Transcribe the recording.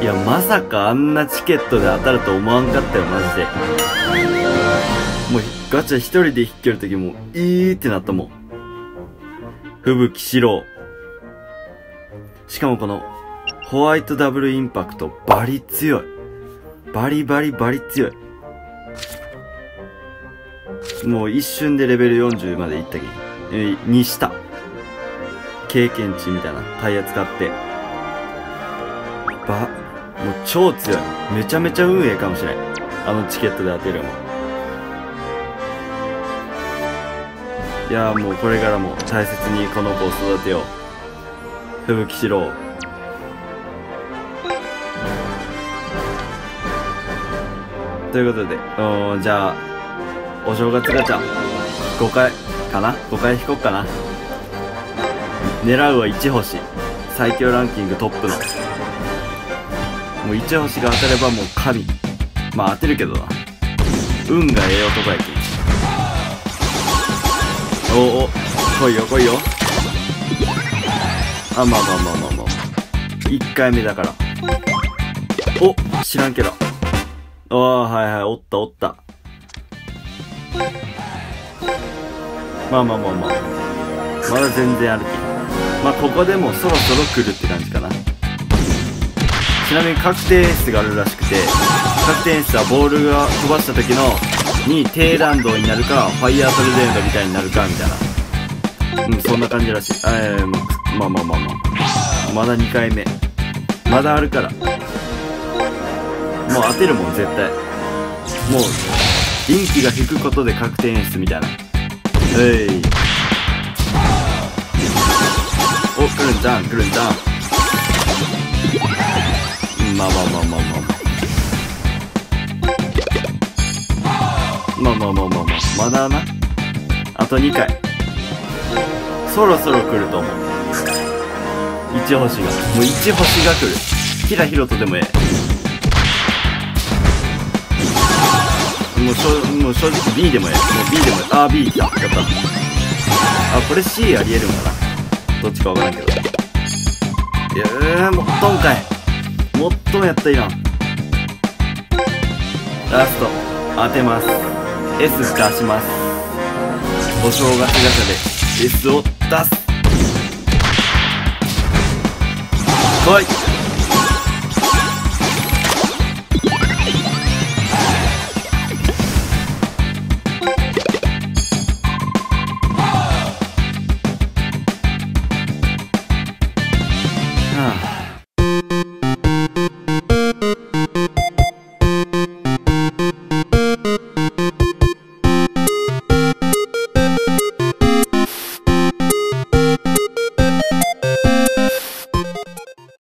いや、まさかあんなチケットで当たると思わんかったよ、マジで。もうガチャ一人で引っけるときもう、いーってなったもん。吹雪四郎。しかもこの、ホワイトダブルインパクト、バリ強い。バリバリバリ強い。もう一瞬でレベル40までいったけにした。経験値みたいなタイヤ使って。もう超強い。めちゃめちゃ運営かもしれん。あのチケットで当てるもん。いやーもうこれからも大切にこの子を育てよう。吹雪四郎。ということで、じゃあ、お正月ガチャ。5回かな ?5 回引こっかな。狙うは1星。最強ランキングトップの。もう1星が当たればもう神。まあ当てるけどな。運がええ男やけん。おお、来いよ来いよ。あ、まあまあまあまあまあ。1回目だから。お、知らんけど。ああ、はいはい、おったおった。まあまあまあまあ。まだ全然あるけど。まあここでもそろそろ来るって感じかな。ちなみに確定演出があるらしくて、確定演出はボールが飛ばした時のに低弾道になるかファイヤートルネードみたいになるかみたいな、うん、そんな感じらしい。まあまあまあまあ、まだ2回目まだあるから、もう当てるもん絶対。もう臨機が引くことで確定演出みたいな。お、来るんじゃん来るんじゃん。まあまあまあまあまあまあまあまあまあまだな。あと2回、そろそろ来ると思う。1星がもう1星が来る。キラヒロトでもええ。もう正直 B でもええ。もう B でもええ。ああ B だ。やった。あ、これ C ありえるんかな、どっちかわからんけど。もっとんかい。もっともやったやん。ラスト当てます。 S 出します。お正月ガチャで S を出す。来い。